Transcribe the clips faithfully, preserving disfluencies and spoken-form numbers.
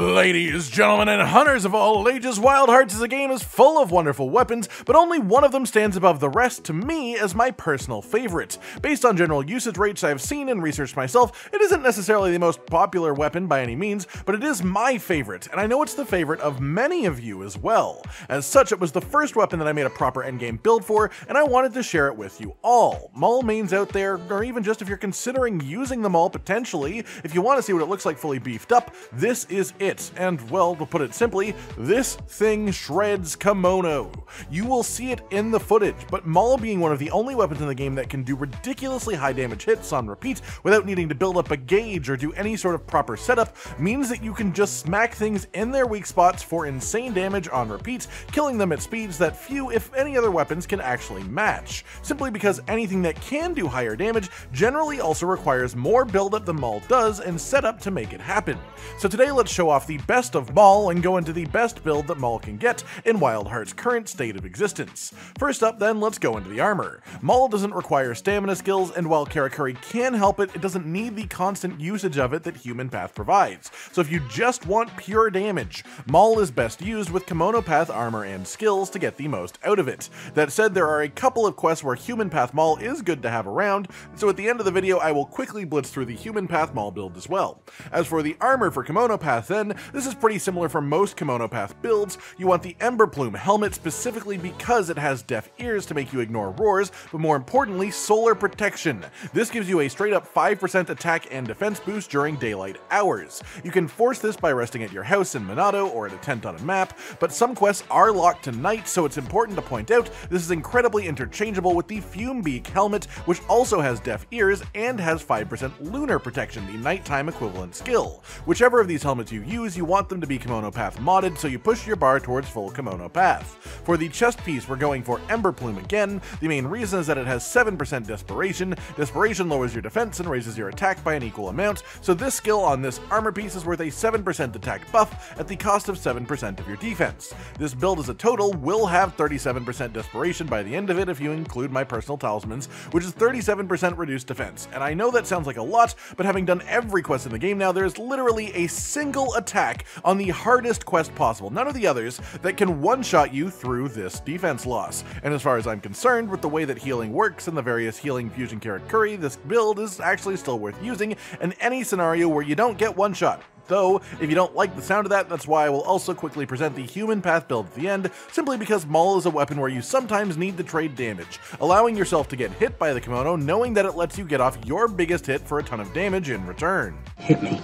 Ladies, gentlemen, and hunters of all ages, Wild Hearts is a game is full of wonderful weapons, but only one of them stands above the rest to me as my personal favorite. Based on general usage rates I've seen and researched myself, it isn't necessarily the most popular weapon by any means, but it is my favorite, and I know it's the favorite of many of you as well. As such, it was the first weapon that I made a proper endgame build for, and I wanted to share it with you all. Maul mains out there, or even just if you're considering using the Maul potentially, if you want to see what it looks like fully beefed up, this is it. And well, to put it simply, this thing shreds kimono. You will see it in the footage, but Maul being one of the only weapons in the game that can do ridiculously high damage hits on repeat without needing to build up a gauge or do any sort of proper setup means that you can just smack things in their weak spots for insane damage on repeat, killing them at speeds that few if any other weapons can actually match, simply because anything that can do higher damage generally also requires more buildup than Maul does and setup to make it happen. So today let's show Show off the best of Maul and go into the best build that Maul can get in Wild Hearts' current state of existence. First up then, let's go into the armor. Maul doesn't require stamina skills, and while Karakuri can help it, it doesn't need the constant usage of it that Human Path provides. So if you just want pure damage, Maul is best used with Kemono Path armor and skills to get the most out of it. That said, there are a couple of quests where Human Path Maul is good to have around, so at the end of the video I will quickly blitz through the Human Path Maul build as well. As for the armor for Kemono Path, then, this is pretty similar for most Kemono Path builds. You want the Emberplume helmet specifically because it has deaf ears to make you ignore roars, but more importantly, Solar Protection. This gives you a straight up five percent attack and defense boost during daylight hours. You can force this by resting at your house in Minato or at a tent on a map, but some quests are locked to night, so it's important to point out this is incredibly interchangeable with the Fumebeak helmet, which also has deaf ears and has five percent Lunar Protection, the nighttime equivalent skill. Whichever of these helmets you use, you want them to be Kemono Path modded, so you push your bar towards full Kemono Path. For the chest piece, we're going for Emberplume again. The main reason is that it has seven percent Desperation. Desperation lowers your defense and raises your attack by an equal amount, so this skill on this armor piece is worth a seven percent attack buff at the cost of seven percent of your defense. This build as a total will have thirty-seven percent Desperation by the end of it if you include my personal talismans, which is thirty-seven percent reduced defense. And I know that sounds like a lot, but having done every quest in the game now, there is literally a single attack on the hardest quest possible, none of the others, that can one-shot you through this defense loss. And as far as I'm concerned, with the way that healing works and the various healing fusion Karakuri, this build is actually still worth using in any scenario where you don't get one-shot. Though, if you don't like the sound of that, that's why I will also quickly present the Human Path build at the end, simply because Maul is a weapon where you sometimes need to trade damage, allowing yourself to get hit by the kimono, knowing that it lets you get off your biggest hit for a ton of damage in return. Hit me.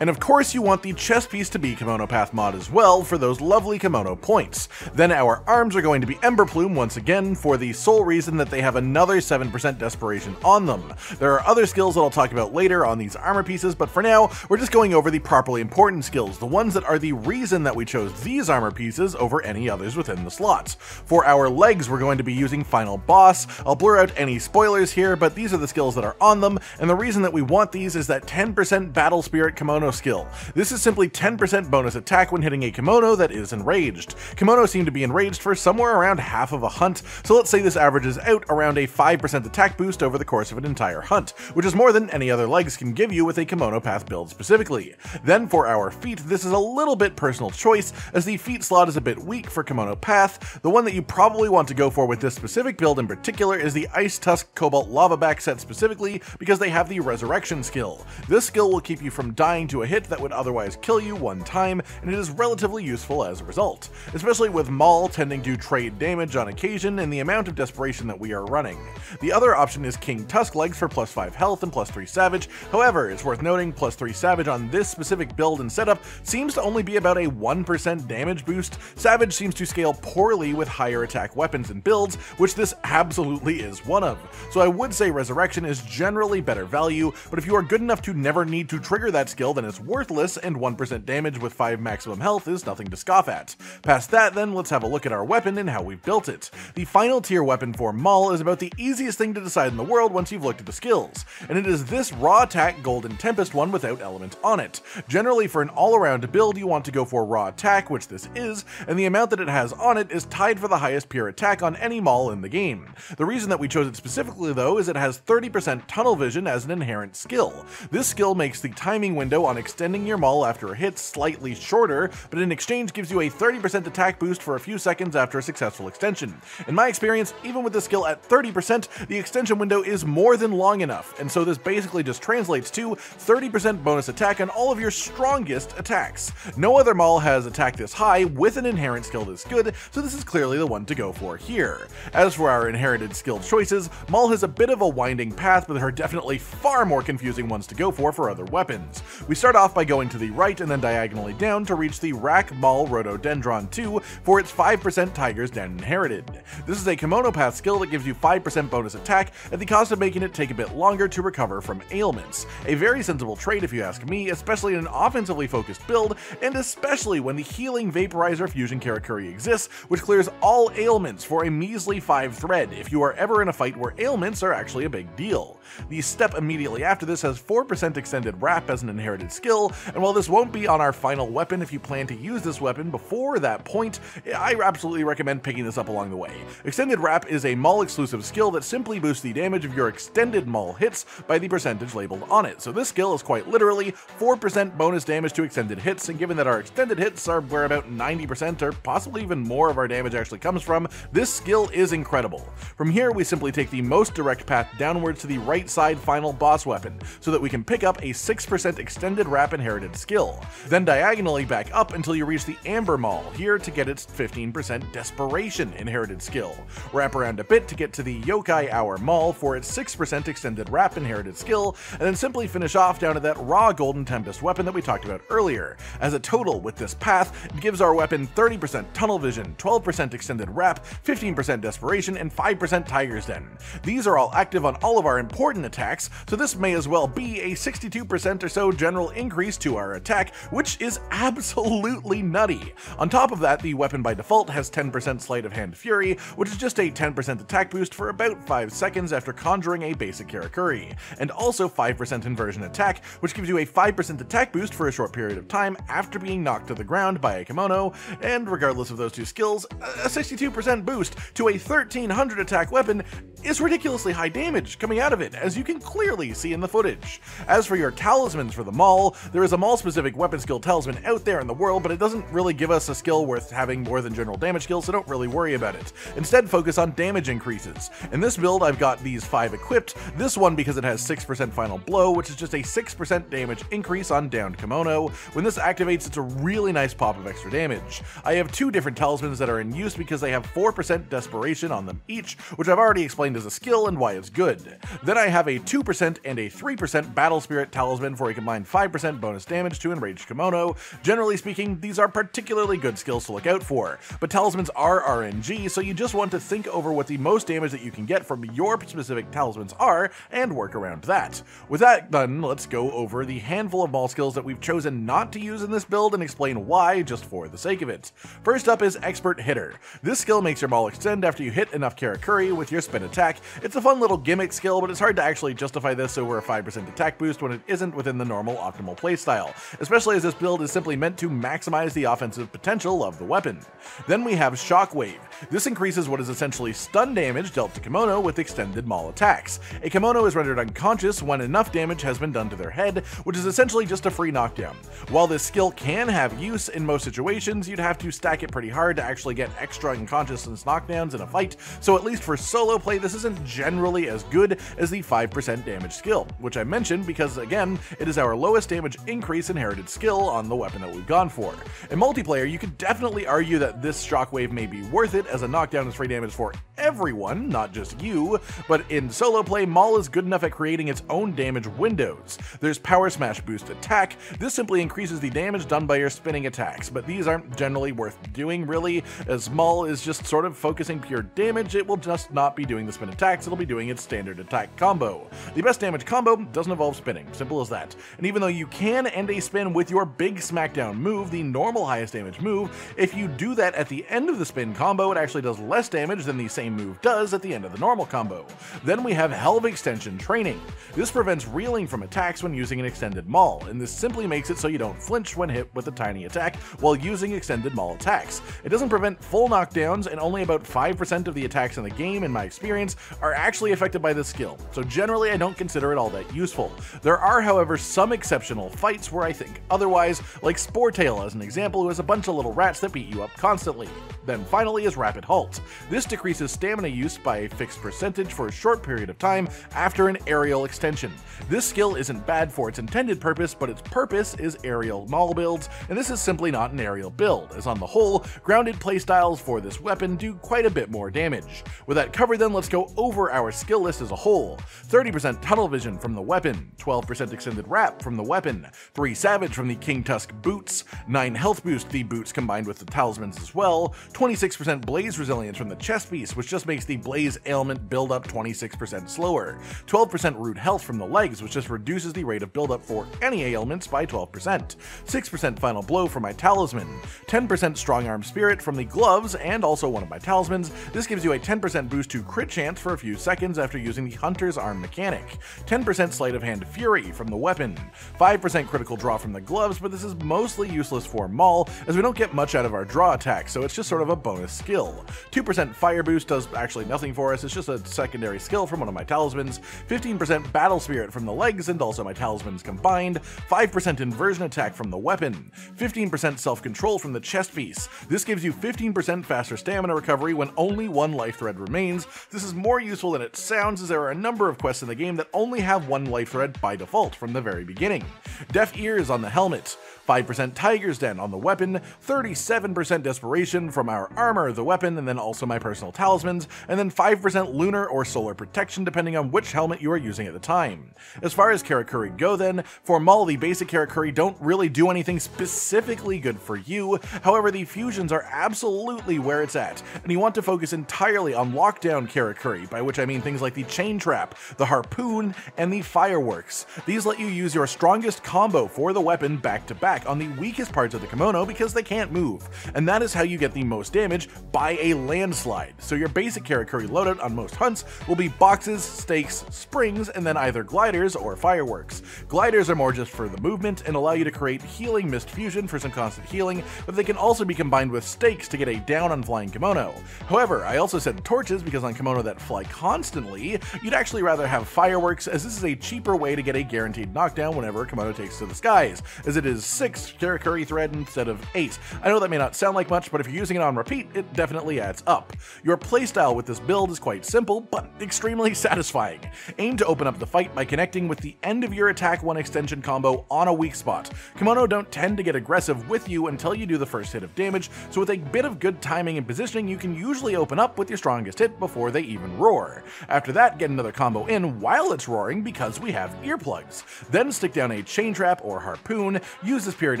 And of course you want the chest piece to be Kemono Path mod as well for those lovely kimono points. Then our arms are going to be Emberplume once again for the sole reason that they have another seven percent Desperation on them. There are other skills that I'll talk about later on these armor pieces, but for now we're just going over the properly important skills, the ones that are the reason that we chose these armor pieces over any others within the slots. For our legs we're going to be using Final Boss. I'll blur out any spoilers here, but these are the skills that are on them, and the reason that we want these is that ten percent Battle Spirit Kimono skill. This is simply ten percent bonus attack when hitting a kimono that is enraged. Kimonos seem to be enraged for somewhere around half of a hunt, so let's say this averages out around a five percent attack boost over the course of an entire hunt, which is more than any other legs can give you with a Kemono Path build specifically. Then for our feet, this is a little bit personal choice, as the feet slot is a bit weak for Kemono Path. The one that you probably want to go for with this specific build in particular is the Ice Tusk Cobalt Lavaback set specifically, because they have the Resurrection skill. This skill will keep you from dying to to a hit that would otherwise kill you one time, and it is relatively useful as a result, especially with Maul tending to trade damage on occasion and the amount of Desperation that we are running. The other option is King Tusk legs for plus five health and plus three savage. However, it's worth noting plus three savage on this specific build and setup seems to only be about a one percent damage boost. Savage seems to scale poorly with higher attack weapons and builds, which this absolutely is one of. So I would say Resurrection is generally better value, but if you are good enough to never need to trigger that skill, then it's worthless, and one percent damage with five maximum health is nothing to scoff at. Past that then, let's have a look at our weapon and how we've built it. The final tier weapon for Maul is about the easiest thing to decide in the world once you've looked at the skills, and it is this raw attack Golden Tempest one without element on it. Generally for an all-around build you want to go for raw attack, which this is, and the amount that it has on it is tied for the highest pure attack on any Maul in the game. The reason that we chose it specifically though is it has thirty percent Tunnel Vision as an inherent skill. This skill makes the timing window on on extending your Maul after a hit slightly shorter, but in exchange gives you a thirty percent attack boost for a few seconds after a successful extension. In my experience, even with this skill at thirty percent, the extension window is more than long enough, and so this basically just translates to thirty percent bonus attack on all of your strongest attacks. No other Maul has attack this high with an inherent skill this good, so this is clearly the one to go for here. As for our inherited skill choices, Maul has a bit of a winding path, but there are definitely far more confusing ones to go for for other weapons. We start off by going to the right and then diagonally down to reach the Rakkatsu Rhododendron two for its five percent Tiger's Den inherited. This is a Kemono Path skill that gives you five percent bonus attack at the cost of making it take a bit longer to recover from ailments. A very sensible trade if you ask me, especially in an offensively focused build, and especially when the healing Vaporizer Fusion Karakuri exists, which clears all ailments for a measly five thread if you are ever in a fight where ailments are actually a big deal. The step immediately after this has four percent Extended Wrap as an inherited skill, and while this won't be on our final weapon if you plan to use this weapon before that point, I absolutely recommend picking this up along the way. Extended Wrap is a Maul exclusive skill that simply boosts the damage of your extended Maul hits by the percentage labeled on it, so this skill is quite literally four percent bonus damage to extended hits, and given that our extended hits are where about ninety percent or possibly even more of our damage actually comes from, this skill is incredible. From here we simply take the most direct path downwards to the right side final boss weapon, so that we can pick up a six percent Extended Wrap inherited skill, then diagonally back up until you reach the Amber Mall, here to get its fifteen percent Desperation inherited skill. Wrap around a bit to get to the Yokai Hour Mall for its six percent Extended Wrap inherited skill, and then simply finish off down to that raw Golden Tempest weapon that we talked about earlier. As a total with this path, it gives our weapon thirty percent Tunnel Vision, twelve percent Extended Wrap, fifteen percent Desperation, and five percent Tiger's Den. These are all active on all of our important attacks, so this may as well be a sixty-two percent or so general increase to our attack, which is absolutely nutty. On top of that, the weapon by default has ten percent Sleight of Hand Fury, which is just a ten percent attack boost for about five seconds after conjuring a basic Karakuri, and also five percent Inversion Attack, which gives you a five percent attack boost for a short period of time after being knocked to the ground by a kimono, and regardless of those two skills, a sixty-two percent boost to a thirteen hundred attack weapon is ridiculously high damage coming out of it, as you can clearly see in the footage. As for your talismans for the Maul, there is a Maul-specific weapon skill talisman out there in the world, but it doesn't really give us a skill worth having more than general damage skills, so don't really worry about it. Instead, focus on damage increases. In this build, I've got these five equipped, this one because it has six percent Final Blow, which is just a six percent damage increase on downed kimono. When this activates, it's a really nice pop of extra damage. I have two different talismans that are in use because they have four percent Desperation on them each, which I've already explained as a skill and why it's good. Then I have a two percent and a three percent Battle Spirit talisman for a combined five percent bonus damage to Enraged Kimono. Generally speaking, these are particularly good skills to look out for, but talismans are R N G, so you just want to think over what the most damage that you can get from your specific talismans are and work around that. With that done, let's go over the handful of Maul skills that we've chosen not to use in this build and explain why, just for the sake of it. First up is Expert Hitter. This skill makes your Maul extend after you hit enough Karakuri with your spin attack. It's a fun little gimmick skill, but it's hard to actually justify this over a five percent attack boost when it isn't within the normal optimal playstyle, especially as this build is simply meant to maximize the offensive potential of the weapon. Then we have Shockwave. This increases what is essentially stun damage dealt to kimono with extended Maul attacks. A kimono is rendered unconscious when enough damage has been done to their head, which is essentially just a free knockdown. While this skill can have use in most situations, you'd have to stack it pretty hard to actually get extra unconsciousness knockdowns in a fight, so at least for solo play this isn't generally as good as the five percent damage skill, which I mentioned because again, it is our lowest damage increase inherited skill on the weapon that we've gone for. In multiplayer, you could definitely argue that this Shockwave may be worth it as a knockdown is free damage for everyone, not just you, but in solo play, Maul is good enough at creating its own damage windows. There's Power Smash Boost Attack. This simply increases the damage done by your spinning attacks, but these aren't generally worth doing really, as Maul is just sort of focusing pure damage. It will just not be doing the spin attacks, it'll be doing its standard attack combo. The best damage combo doesn't involve spinning, simple as that. And even though you can end a spin with your big smackdown move, the normal highest damage move, if you do that at the end of the spin combo, it actually does less damage than the same move does at the end of the normal combo. Then we have Hell of Extension Training. This prevents reeling from attacks when using an extended Maul, and this simply makes it so you don't flinch when hit with a tiny attack while using extended Maul attacks. It doesn't prevent full knockdowns, and only about five percent of the attacks in the game, in my experience, points are actually affected by this skill, so generally I don't consider it all that useful. There are, however, some exceptional fights where I think otherwise, like Sporetail as an example, who has a bunch of little rats that beat you up constantly. Then finally is Rapid Halt. This decreases stamina use by a fixed percentage for a short period of time after an aerial extension. This skill isn't bad for its intended purpose, but its purpose is aerial Maul builds, and this is simply not an aerial build, as on the whole, grounded playstyles for this weapon do quite a bit more damage. With that covered then, let's go over our skill list as a whole. thirty percent Tunnel Vision from the weapon, twelve percent Extended Wrap from the weapon, three Savage from the King Tusk boots, nine Health Boost, the boots combined with the talismans as well, twenty-six percent Blaze Resilience from the chest piece, which just makes the Blaze ailment build up twenty-six percent slower, twelve percent Root Health from the legs, which just reduces the rate of buildup for any ailments by twelve percent, six percent Final Blow from my talisman, ten percent Strong Arm Spirit from the gloves and also one of my talismans. This gives you a ten percent boost to crit chance for a few seconds after using the Hunter's Arm mechanic, ten percent Sleight of Hand Fury from the weapon, five percent Critical Draw from the gloves, but this is mostly useless for Maul as we don't get much out of our draw attack, so it's just sort of a bonus skill. two percent Fire Boost does actually nothing for us, it's just a secondary skill from one of my talismans, fifteen percent Battle Spirit from the legs and also my talismans combined, five percent Inversion Attack from the weapon, fifteen percent Self-Control from the chest piece. This gives you fifteen percent faster stamina recovery when only one life thread remains. This is more useful than it sounds as there are a number of quests in the game that only have one life thread by default from the very beginning. Deaf Ears on the helmet, five percent Tiger's Den on the weapon, thirty-seven percent Desperation from our armor, the weapon, and then also my personal talismans, and then five percent Lunar or Solar Protection depending on which helmet you are using at the time. As far as Karakuri go then, for Maul the basic Karakuri don't really do anything specifically good for you, however the fusions are absolutely where it's at, and you want to focus entirely on lockdown Karakuri, by which I mean things like the Chain Trap, the Harpoon, and the Fireworks. These let you use your strongest combo for the weapon back to back on the weakest parts of the kimono because they can't move, and that is how you get the most damage by a landslide. So your basic Karakuri loadout on most hunts will be boxes, stakes, springs, and then either gliders or fireworks. Gliders are more just for the movement and allow you to create healing mist fusion for some constant healing, but they can also be combined with stakes to get a down on flying kimono. However, I also said torches because on kimono that fly constantly, you'd actually rather have fireworks as this is a cheaper way to get a guaranteed knockdown whenever a kimono takes to the skies, as it is six Karakuri thread instead of eight. I know that may not sound like much, but if you're using it on repeat, it definitely adds up. Your playstyle with this build is quite simple, but extremely satisfying. Aim to open up the fight by connecting with the end of your attack one extension combo on a weak spot. Kimono don't tend to get aggressive with you until you do the first hit of damage, so with a bit of good timing and positioning, you can usually open up with your strongest hit before they even roar. After that, get another combo in while it's roaring because we have earplugs. Then stick down a Chain Trap or Harpoon, use this period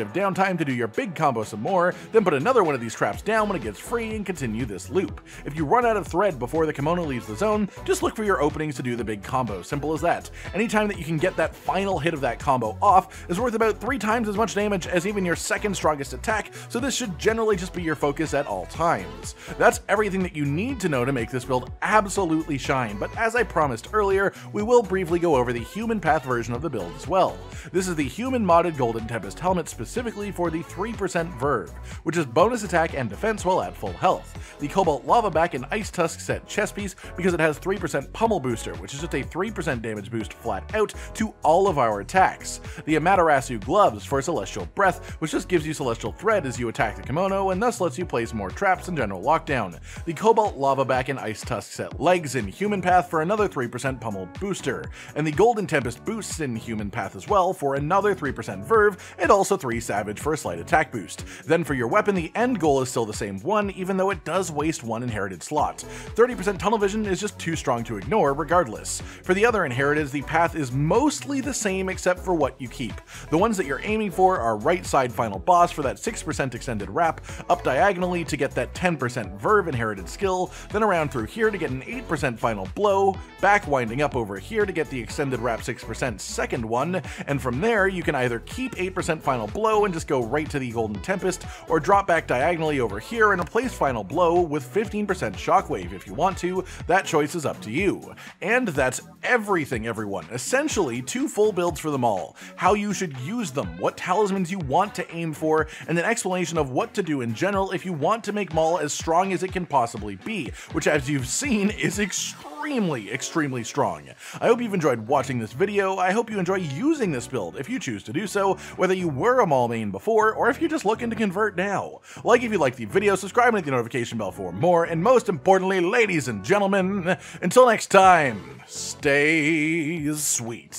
of downtime to do your big combo some more, then put another one of these traps down when it gets free and continue this loop. If you run out of thread before the kimono leaves the zone, just look for your openings to do the big combo, simple as that. Anytime that you can get that final hit of that combo off is worth about three times as much damage as even your second strongest attack, so this should generally just be your focus at all times. That's everything that you need to know to make this build absolutely shine, but as I promised earlier, we will briefly go over the Human Path version of the build as well. This is the human modded Golden Tempest helmet specifically for the three percent Verve, which is bonus attack and defense while at full health, the Cobalt Lavaback and Ice Tusk set chest piece because it has three percent Pummel Booster, which is just a three percent damage boost flat out to all of our attacks, the Amaterasu gloves for Celestial Breath, which just gives you Celestial Thread as you attack the kimono and thus lets you place more traps and general lockdown, the Cobalt Lavaback and Ice Tusk set legs in Human Path for another three percent Pummel Booster, and the Golden Tempest boosts in Human Path as well for another three percent Verve and also three Savage for a slight attack boost. Then for your weapon, the end goal is still the same one, even though it does waste one inherited slot. thirty percent Tunnel Vision is just too strong to ignore regardless. For the other inheriteds, the path is mostly the same except for what you keep. The ones that you're aiming for are right side Final Boss for that six percent Extended Wrap, up diagonally to get that ten percent Verve inherited skill, then around through here to get an eight percent Final Blow, back winding up over here to get the Extended Wrap six percent second one, and from there you can either keep eight percent Final Blow and just go right to the Golden Tempest, or drop back diagonally over here and replace Final Blow with fifteen percent Shockwave if you want to. That choice is up to you. And that's everything, everyone. Essentially, two full builds for them all, how you should use them, what talismans you want to aim for, and an explanation of what to do in general if you want to make Maul as strong as it can possibly be, which as you've seen is extremely extremely, extremely strong. I hope you've enjoyed watching this video. I hope you enjoy using this build if you choose to do so, whether you were a Maul main before or if you're just looking to convert now. Like if you liked the video, subscribe and hit the notification bell for more, and most importantly, ladies and gentlemen, until next time, stay sweet.